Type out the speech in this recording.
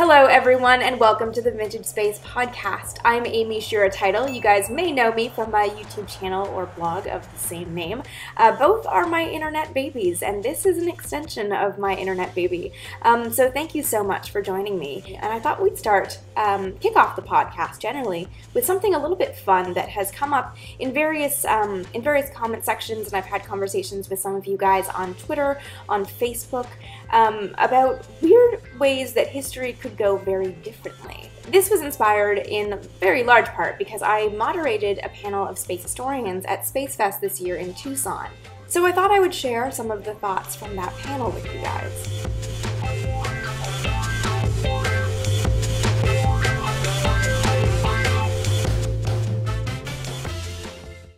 Hello everyone and welcome to the Vintage Space podcast. I'm Amy Shira Teitel. You guys may know me from my YouTube channel or blog of the same name. Both are my internet babies and this is an extension of my internet baby. So thank you so much for joining me. And I thought we'd start, kick off the podcast generally with something a little bit fun that has come up in various comment sections, and I've had conversations with some of you guys on Twitter, on Facebook, about weird ways that history could go very differently. This was inspired in very large part because I moderated a panel of space historians at Space Fest this year in Tucson. So I thought I would share some of the thoughts from that panel with you guys.